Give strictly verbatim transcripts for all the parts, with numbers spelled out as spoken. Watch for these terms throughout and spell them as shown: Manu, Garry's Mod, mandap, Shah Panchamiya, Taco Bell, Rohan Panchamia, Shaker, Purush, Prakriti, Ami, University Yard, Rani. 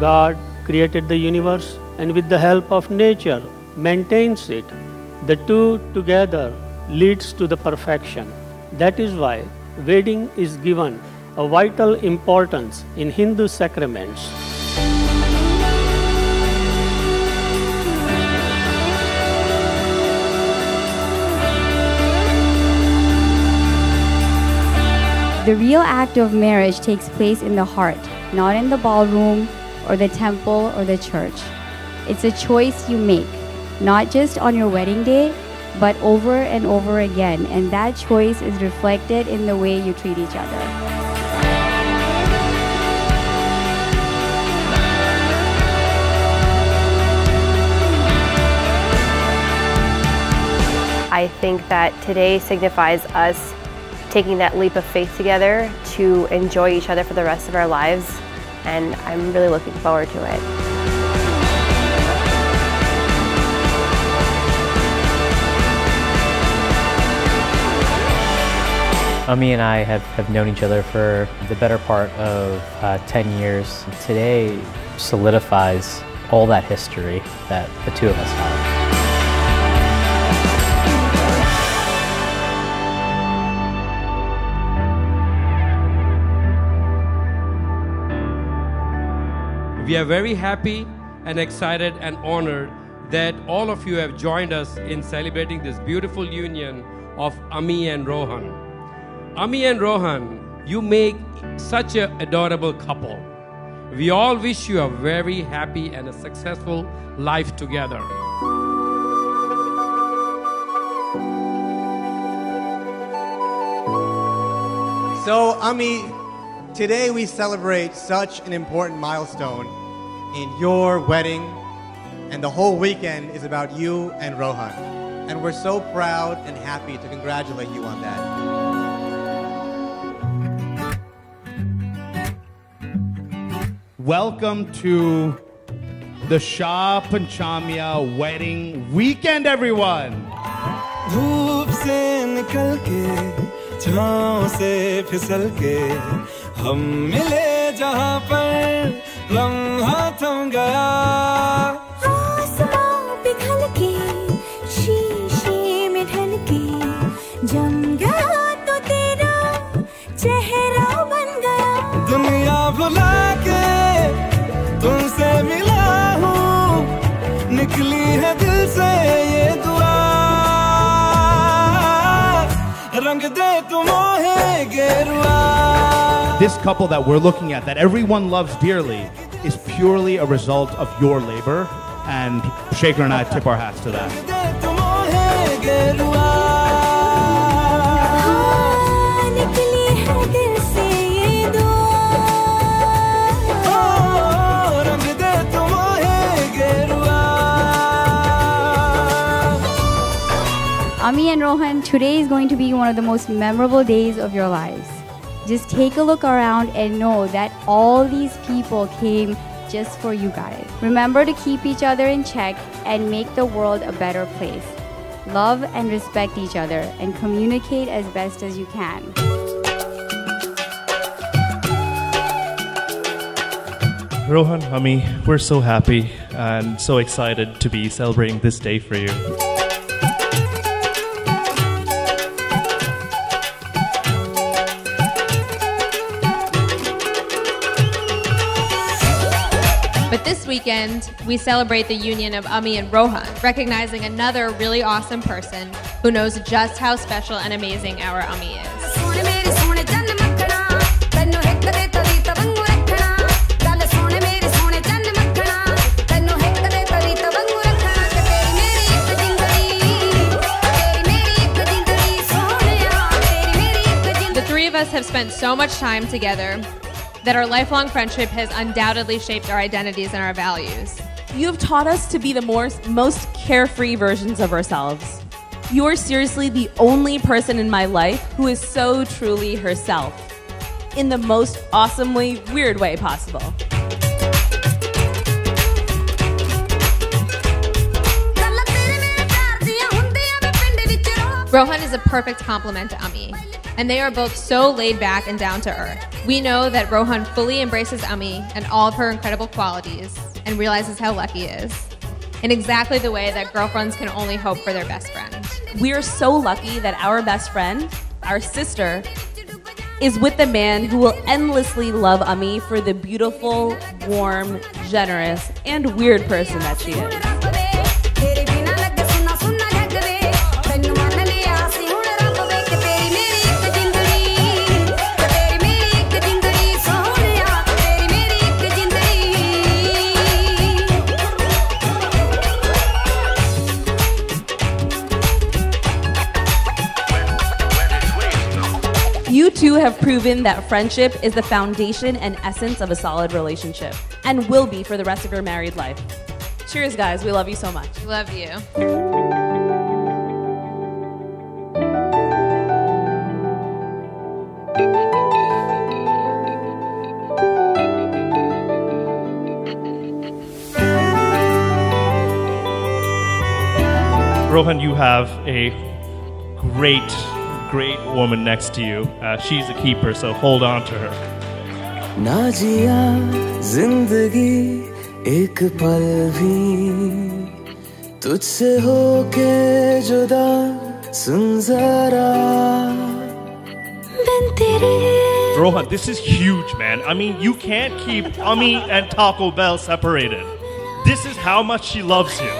God created the universe and with the help of nature maintains it. The two together leads to the perfection. That is why wedding is given a vital importance in Hindu sacraments. The real act of marriage takes place in the heart, not in the ballroom or the temple or the church. It's a choice you make, not just on your wedding day, but over and over again. And that choice is reflected in the way you treat each other. I think that today signifies us taking that leap of faith together to enjoy each other for the rest of our lives, and I'm really looking forward to it. Ami and I have, have known each other for the better part of uh, ten years. Today solidifies all that history that the two of us have. We are very happy and excited and honored that all of you have joined us in celebrating this beautiful union of Ami and Rohan. Ami and Rohan, you make such an adorable couple. We all wish you a very happy and a successful life together. So, Ami, today we celebrate such an important milestone in your wedding, and the whole weekend is about you and Rohan. And we're so proud and happy to congratulate you on that. Welcome to the Shah Panchamiya wedding weekend, everyone. हम मिले जहाँ पर लम्हा थम गया आसमां पिघल के शीशे में ढल के जम गया तो तेरा चेहरा बन गया दुनिया भुला के तुमसे मिला हूँ निकली है दिल से ये दुआ रंग दे तुम्हें गेरुआ. This couple that we're looking at, that everyone loves dearly, is purely a result of your labor, and Shaker and I tip our hats to that. Ami and Rohan, today is going to be one of the most memorable days of your lives. Just take a look around and know that all these people came just for you guys. Remember to keep each other in check and make the world a better place. Love and respect each other and communicate as best as you can. Rohan, Ami, we're so happy and so excited to be celebrating this day for you. But this weekend, we celebrate the union of Ami and Rohan, recognizing another really awesome person who knows just how special and amazing our Ami is. The three of us have spent so much time together that our lifelong friendship has undoubtedly shaped our identities and our values. You have taught us to be the more, most carefree versions of ourselves. You are seriously the only person in my life who is so truly herself, in the most awesomely weird way possible. Rohan is a perfect complement to Ami, and they are both so laid back and down to earth. We know that Rohan fully embraces Ami and all of her incredible qualities and realizes how lucky he is, in exactly the way that girlfriends can only hope for their best friend. We are so lucky that our best friend, our sister, is with the man who will endlessly love Ami for the beautiful, warm, generous, and weird person that she is. You two have proven that friendship is the foundation and essence of a solid relationship, and will be for the rest of your married life. Cheers, guys. We love you so much. Love you. Rohan, you have a great, great woman next to you. Uh, she's a keeper, so hold on to her. Na jiya zindagi ek pal bhi tujhse hoke juda sun zara bin tere. Rohan, this is huge, man. I mean, you can't keep Ami and Taco Bell separated. This is how much she loves you.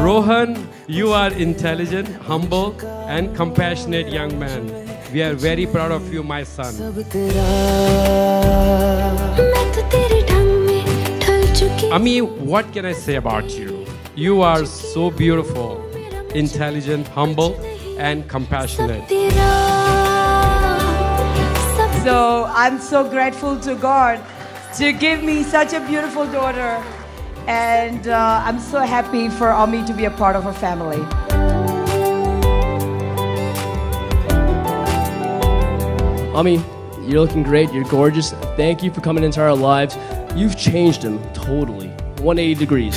Rohan, you are intelligent, humble, and compassionate young man. We are very proud of you, my son. Ami, what can I say about you? You are so beautiful, intelligent, humble, and compassionate. So, I'm so grateful to God to give me such a beautiful daughter. And uh, I'm so happy for Ami to be a part of her family. Ami, you're looking great, you're gorgeous. Thank you for coming into our lives. You've changed him totally, one hundred eighty degrees.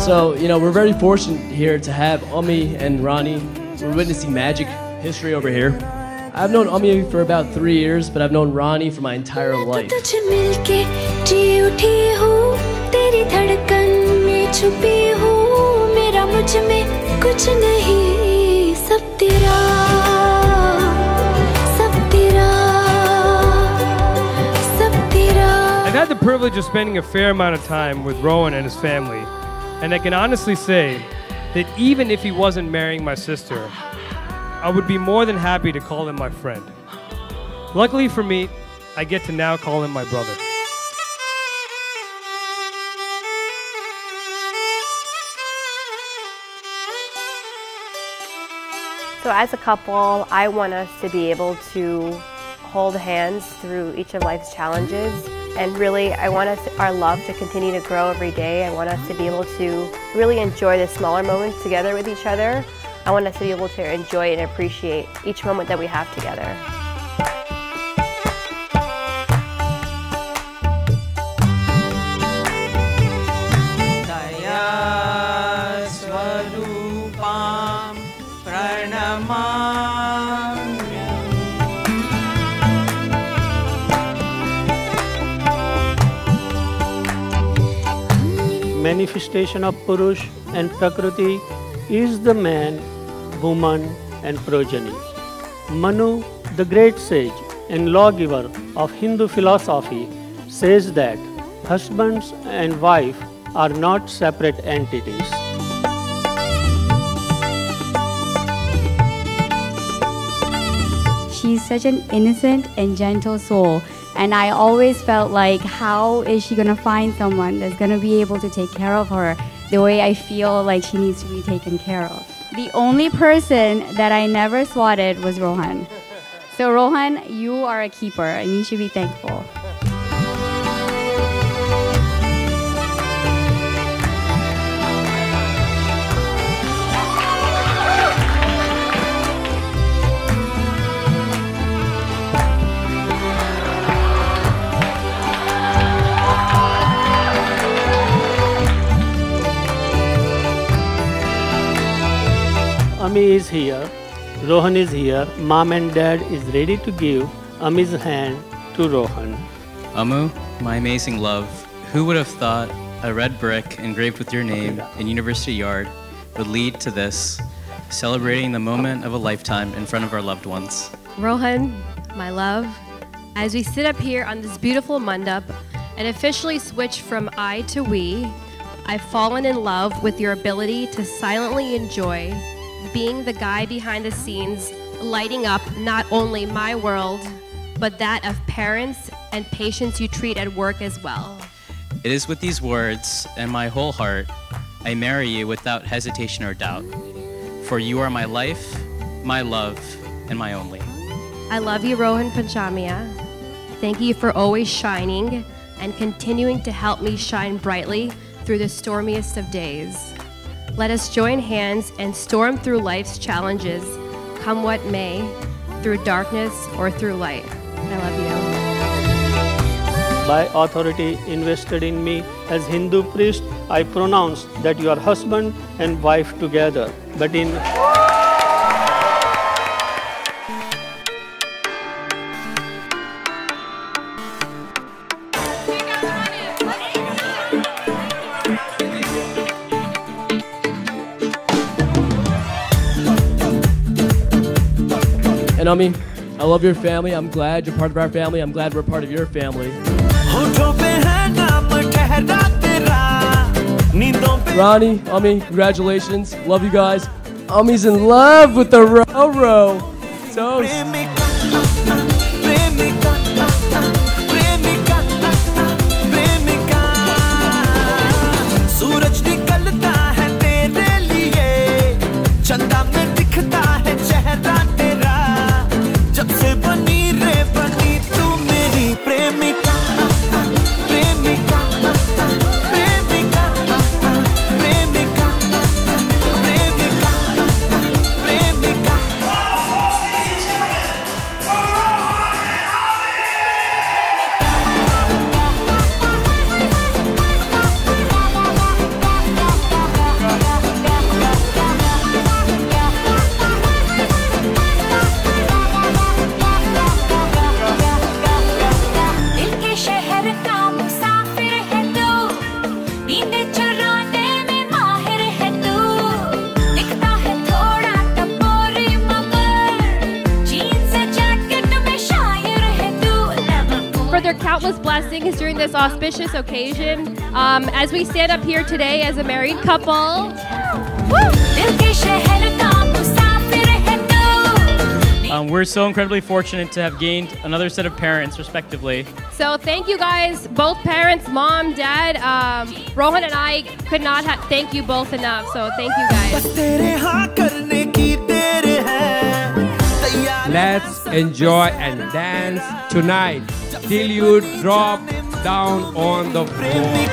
So, you know, we're very fortunate here to have Ami and Rani. We're witnessing magic history over here. I've known Ami for about three years, but I've known Rani for my entire life. I've had the privilege of spending a fair amount of time with Rohan and his family, and I can honestly say that even if he wasn't marrying my sister, I would be more than happy to call him my friend. Luckily for me, I get to now call him my brother. So as a couple, I want us to be able to hold hands through each of life's challenges. And really, I want us, our love to continue to grow every day. I want us to be able to really enjoy the smaller moments together with each other. I want us to be able to enjoy and appreciate each moment that we have together. Manifestation of Purush and Prakriti is the man, woman, and progeny. Manu, the great sage and lawgiver of Hindu philosophy, says that husbands and wife are not separate entities. She's such an innocent and gentle soul. And I always felt like, how is she going to find someone that's going to be able to take care of her the way I feel like she needs to be taken care of? The only person that I never swatted was Rohan. So Rohan, you are a keeper and you should be thankful. Ami is here, Rohan is here, mom and dad is ready to give Ami's hand to Rohan. Amu, my amazing love, who would have thought a red brick engraved with your name in University Yard would lead to this, celebrating the moment of a lifetime in front of our loved ones. Rohan, my love, as we sit up here on this beautiful mandap and officially switch from I to we, I've fallen in love with your ability to silently enjoy being the guy behind the scenes, lighting up not only my world, but that of parents and patients you treat at work as well. It is with these words and my whole heart, I marry you without hesitation or doubt. For you are my life, my love, and my only. I love you, Rohan Panchamia. Thank you for always shining and continuing to help me shine brightly through the stormiest of days. Let us join hands and storm through life's challenges, come what may, through darkness or through light. I love you. By authority invested in me as Hindu priest, I pronounce that you are husband and wife together. But in Ami, I love your family. I'm glad you're part of our family. I'm glad we're part of your family. Rani, Ami, congratulations. Love you guys. Ami's in love with the Ro-Ro. Toast. Countless blessings during this auspicious occasion um, as we stand up here today as a married couple. Um, we're so incredibly fortunate to have gained another set of parents, respectively. So thank you guys, both parents, mom, dad. Um, Rohan and I could not ha thank you both enough, so thank you guys. Let's enjoy and dance tonight. Till you drop down on the floor.